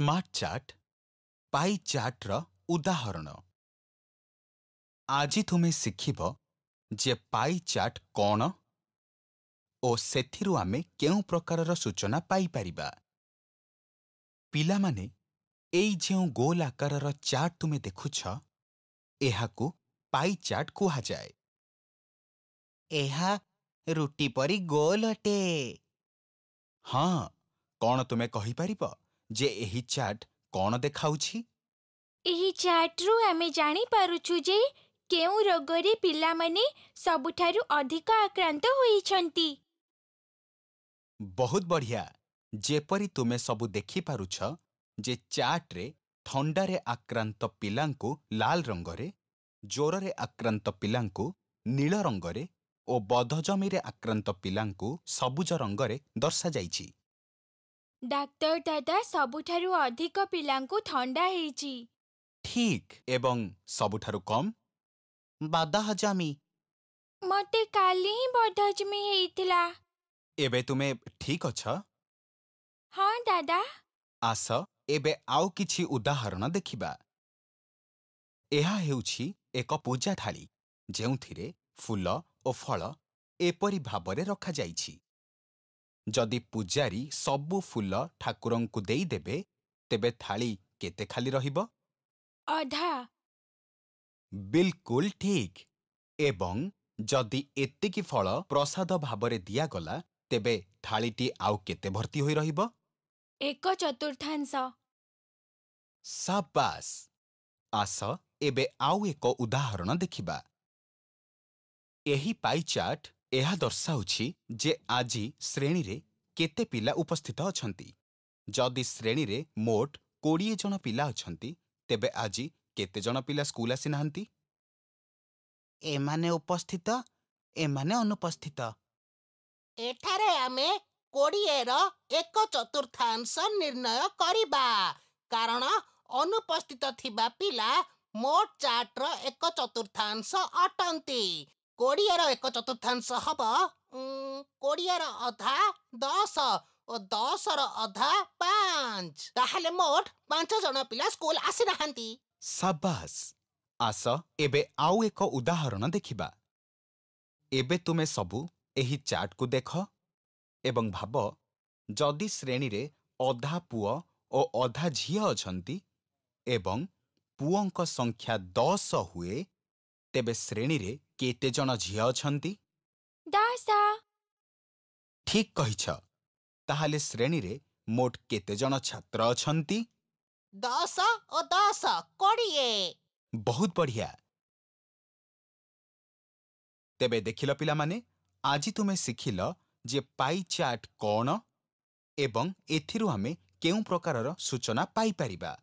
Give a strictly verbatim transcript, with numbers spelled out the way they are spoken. Smart chart pie chart रा उदाहरण। आज तुम्हें सिखिबो जे पाई चार्ट कौन ओ सेथिरु आमे केउ प्रकारर सूचना पाई परिबा। पिला माने एई जेउ गोल आकारर चार्ट तुमे देखुछ एहाकु पाई चार्ट कुहा जाय। एहा रुटी परी गोल अटे। हाँ, कौन तुमे कहि परिबो जे एही चार्ट कौन देखाउछि? एही चार्ट रु आमे जानि पारुछु जे केउ रोगरे पिला माने सबुठारु अधिक आक्रांत होई छंती। बहुत बढ़िया। जेपरि तुमे सबु देखि पारुछ जे चार्ट रे ठंडा रे आक्रांत पिलांकु लाल रंगरे, जोर रे आक्रांत पिलांकु नील रंगरे ओ बदहजमी रे आक्रांत पिलांकु सबुज रंगरे दर्शा जाईछि। डाक्टर दादा सबुठारु अधिक पिलांकु ठंडा हेछि। ठीक। एवं सबुठारु कम? बदहजमी। मते काली ही बदहजमी हेइतिला। एबे तुमे ठीक अछ? हां दादा। आस एबे आउ किछि उदाहरण देखिबा। एहा हेउछि एक पूजा थाली जेउथिरे फूल ओ फल एपरि भाबरे रखा जाईछि। जदि पूजारी सबु फूल ठाकुरंकु देई देबे तेबे थाली केते खाली रहिबो? आधा। बिल्कुल ठीक। एवं जदि एतिकी फल प्रसाद भाबरे दिया गला तेबे थालीटी आउ केते भर्ती होई रहिबो? एक चतुर्थांश। शाबास। आस एबे आउ एक उदाहरण देखिबा। एही पाई चार्ट एहा दर्शाउछि जे आजि श्रेणी रे केते पिला उपस्थित अछंती। जदि श्रेणी रे मोट बीस जन पिला अछंती तेबे आजि केते जन पिला स्कूल आसी नाहंती? एमाने उपस्थित, एमाने अनुपस्थित। एठारे आमे बीस रो एक चतुर्थांश निर्णय करिबा, कारण अनुपस्थित थिबा पिला मोट चार्ट रो एक चतुर्थांश अटंती। कोड़ियार एक चतुर्थांश हब कोड़ियार अधा दस और दस अधा पांच। ताहले मोट पांच जन पिला स्कूल आसी नाहंती। शाबास। आस एबे आउ एक उदाहरण देखिबा। एबे तुमे सबु एही चार्ट को देख एवं भाब जदि श्रेणी रे अधा पुओ और अधा झियो अछंती एवं पुओंक संख्या दस हुए तेबे श्रेणी रे केते जन झियो अछंती? दस। ठीक कहिछ। ताहले श्रेणी रे मोट केते जन छात्र अछंती? दस ओ दस कोड़िए। बहुत बढ़िया। तेबे देखिल पिला माने, आजि तुमे सिखिल जे पाई चार्ट कौन एवं एथिरु आमे केउ प्रकारर सूचना पाई परिबा।